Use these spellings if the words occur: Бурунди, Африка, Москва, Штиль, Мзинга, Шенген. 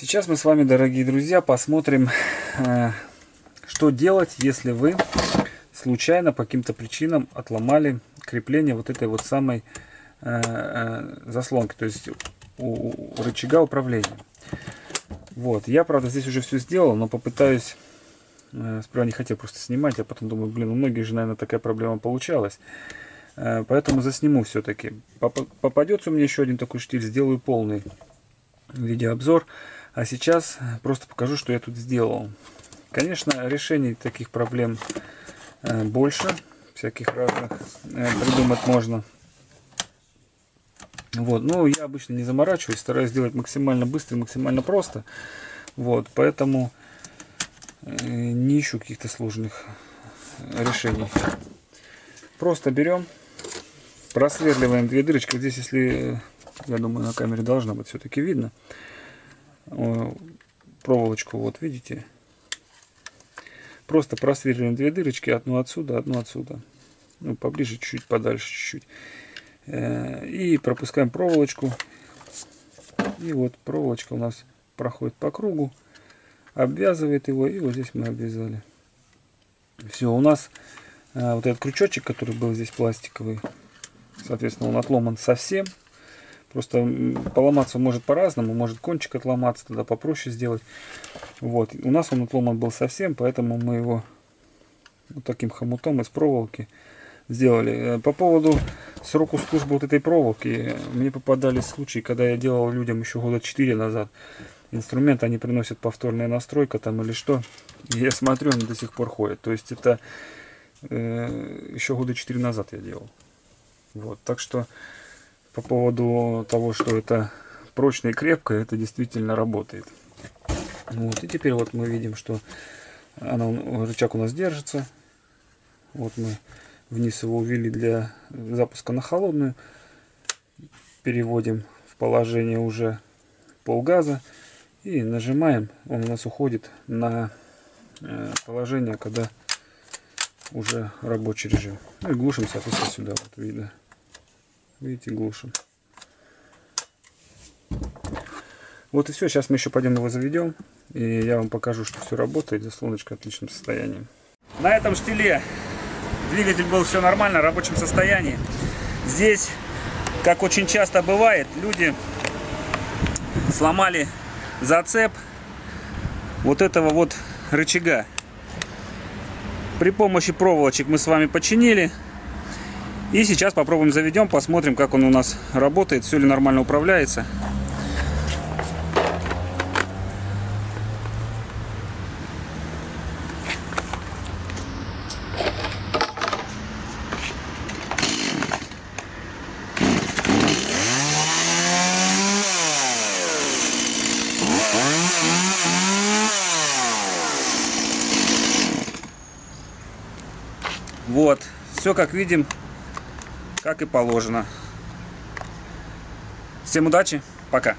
Сейчас мы с вами, дорогие друзья, посмотрим, что делать, если вы случайно по каким-то причинам отломали крепление вот этой вот самой заслонки, то есть у рычага управления. Вот, я, правда, здесь уже все сделал, но попытаюсь, сперва не хотел просто снимать, а потом думаю, блин, у многих же, наверное, такая проблема получалась. Поэтому засниму все-таки. Попадется у меня еще один такой штиль, сделаю полный видеообзор. А сейчас просто покажу, что я тут сделал. Конечно, решений таких проблем больше. Всяких разных придумать можно. Вот. Но я обычно не заморачиваюсь, стараюсь сделать максимально быстро, максимально просто. Вот. Поэтому не ищу каких-то сложных решений. Просто берем, просверливаем две дырочки. Здесь, если, я думаю, на камере должно быть все-таки видно. Проволочку, вот видите. Просто просверливаем две дырочки, одну отсюда, одну отсюда. Ну, поближе чуть-чуть, подальше чуть-чуть. И пропускаем проволочку. И вот проволочка у нас проходит по кругу, обвязывает его. И вот здесь мы обвязали. Все, у нас вот этот крючочек, который был здесь пластиковый, соответственно, он отломан совсем. Просто поломаться может по-разному, может кончик отломаться, тогда попроще сделать. Вот, у нас он отломан был совсем, поэтому мы его вот таким хомутом из проволоки сделали. По поводу сроку службы вот этой проволоки, мне попадались случаи, когда я делал людям еще года 4 назад инструмент, они приносят повторная настройка там или что, и я смотрю, он до сих пор ходит. То есть это еще года 4 назад я делал. Вот, так что по поводу того, что это прочно и крепко, это действительно работает. Вот, и теперь вот мы видим, что рычаг у нас держится. Вот мы вниз его увели для запуска на холодную. Переводим в положение уже полгаза и нажимаем. Он у нас уходит на положение, когда уже рабочий режим. Ну и глушим, соответственно, сюда. Вот видно. Видите, глушим. Вот и все. Сейчас мы еще пойдем его заведем. И я вам покажу, что все работает. Заслоночка в отличном состоянии. На этом штиле двигатель был все нормально, в рабочем состоянии. Здесь, как очень часто бывает, люди сломали зацеп вот этого вот рычага. При помощи проволочек мы с вами починили. И сейчас попробуем заведем, посмотрим, как он у нас работает, все ли нормально управляется. Вот, все как видим. Как и положено. Всем удачи, пока!